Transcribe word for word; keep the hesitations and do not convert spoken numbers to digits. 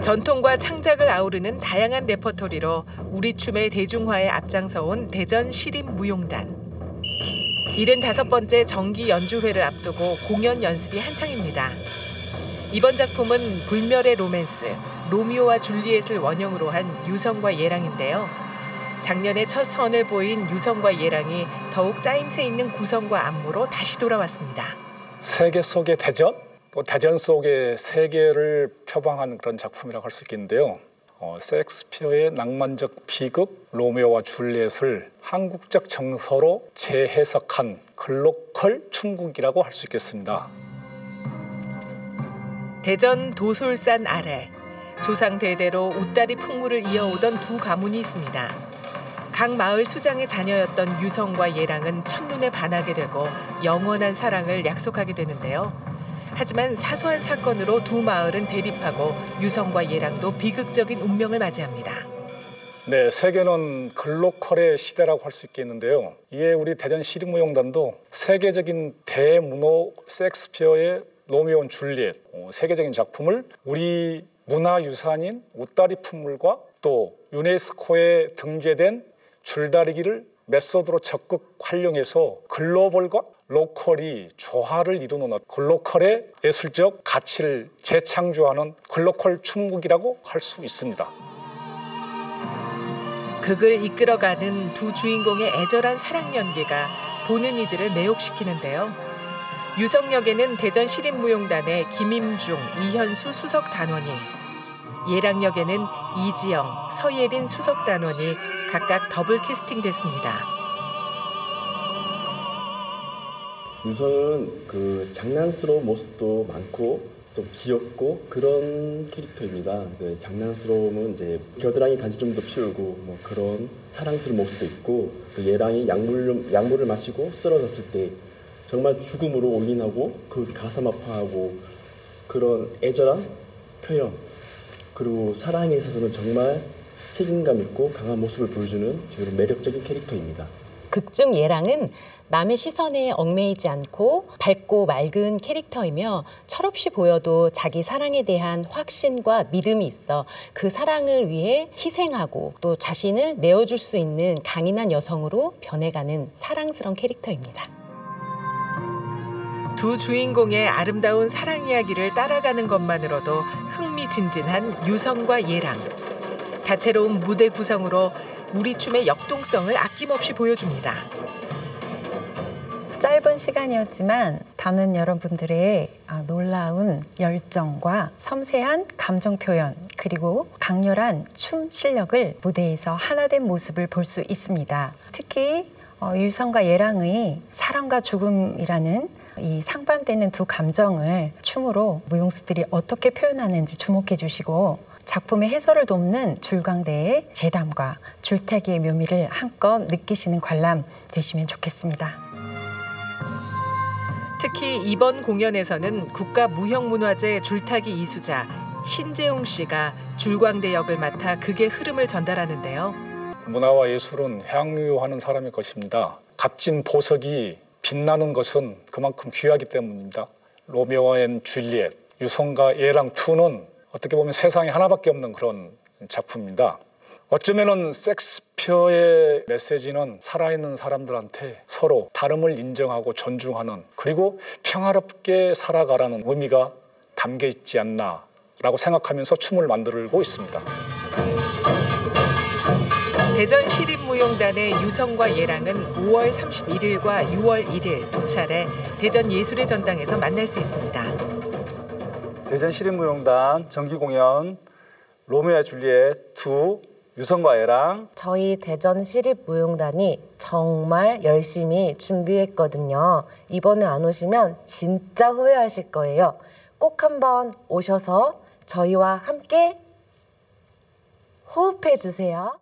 전통과 창작을 아우르는 다양한 레퍼토리로 우리 춤의 대중화에 앞장서온 대전시립무용단. 일흔다섯 번째 정기 연주회를 앞두고 공연 연습이 한창입니다. 이번 작품은 불멸의 로맨스, 로미오와 줄리엣을 원형으로 한 유성과 예랑인데요. 작년에 첫 선을 보인 유성과 예랑이 더욱 짜임새 있는 구성과 안무로 다시 돌아왔습니다. 세계 속의 대전, 또 대전 속의 세계를 표방한 그런 작품이라고 할 수 있겠는데요. 어, 셰익스피어의 낭만적 비극 로미오와 줄리엣을 한국적 정서로 재해석한 글로컬 춤곡이라고 할 수 있겠습니다. 대전 도솔산 아래 조상 대대로 웃다리 풍물을 이어오던 두 가문이 있습니다. 각 마을 수장의 자녀였던 유성과 예랑은 첫눈에 반하게 되고 영원한 사랑을 약속하게 되는데요. 하지만 사소한 사건으로 두 마을은 대립하고 유성과 예랑도 비극적인 운명을 맞이합니다. 네, 세계는 글로컬의 시대라고 할 수 있겠는데요. 이에 우리 대전시립무용단도 세계적인 대문호 셰익스피어의 로미오와 줄리엣, 세계적인 작품을 우리 문화유산인 웃다리 풍물과 또 유네스코에 등재된 줄다리기를 메소드로 적극 활용해서 글로벌과 로컬이 조화를 이루는 글로컬의 예술적 가치를 재창조하는 글로컬 춤곡이라고 할 수 있습니다. 극을 이끌어가는 두 주인공의 애절한 사랑 연기가 보는 이들을 매혹시키는데요. 유성 역에는 대전시립무용단의 김임중, 이현수 수석 단원이, 예랑 역에는 이지영, 서예린 수석 단원이 각각 더블 캐스팅됐습니다. 유성은 그 장난스러운 모습도 많고 또 귀엽고 그런 캐릭터입니다. 네, 장난스러움은 이제 겨드랑이 간지럼도 피우고 뭐 그런 사랑스러운 모습도 있고, 그 예랑이 약물 약물을 마시고 쓰러졌을 때 정말 죽음으로 올인하고 그 가슴 아파하고 그런 애절한 표현, 그리고 사랑에 있어서는 정말 책임감 있고 강한 모습을 보여주는 제일 매력적인 캐릭터입니다. 극중 예랑은 남의 시선에 얽매이지 않고 밝고 맑은 캐릭터이며 철없이 보여도 자기 사랑에 대한 확신과 믿음이 있어 그 사랑을 위해 희생하고 또 자신을 내어줄 수 있는 강인한 여성으로 변해가는 사랑스러운 캐릭터입니다. 두 주인공의 아름다운 사랑 이야기를 따라가는 것만으로도 흥미진진한 유성과 예랑. 다채로운 무대 구성으로 우리 춤의 역동성을 아낌없이 보여줍니다. 짧은 시간이었지만 많은 여러분들의 놀라운 열정과 섬세한 감정 표현, 그리고 강렬한 춤 실력을 무대에서 하나된 모습을 볼 수 있습니다. 특히 유성과 예랑의 사랑과 죽음이라는 이 상반되는 두 감정을 춤으로 무용수들이 어떻게 표현하는지 주목해 주시고, 작품의 해설을 돕는 줄광대의 재담과 줄타기의 묘미를 한껏 느끼시는 관람 되시면 좋겠습니다. 특히 이번 공연에서는 국가무형문화재 줄타기 이수자 신재웅 씨가 줄광대 역을 맡아 극의 흐름을 전달하는데요. 문화와 예술은 향유하는 사람의 것입니다. 값진 보석이 빛나는 것은 그만큼 귀하기 때문입니다. 로미오와 줄리엣, 유성과 예랑 이는 어떻게 보면 세상에 하나밖에 없는 그런 작품입니다. 어쩌면은 셰익스피어의 메시지는 살아있는 사람들한테 서로 다름을 인정하고 존중하는, 그리고 평화롭게 살아가라는 의미가 담겨 있지 않나라고 생각하면서 춤을 만들고 있습니다. 대전시립무용단의 유성과 예랑은 오월 삼십일일과 유월 일일 두 차례 대전 예술의 전당에서 만날 수 있습니다. 대전시립무용단 정기공연 로미오와 줄리엣 이 유성과 예랑. 저희 대전시립무용단이 정말 열심히 준비했거든요. 이번에 안 오시면 진짜 후회하실 거예요. 꼭 한번 오셔서 저희와 함께 호흡해 주세요.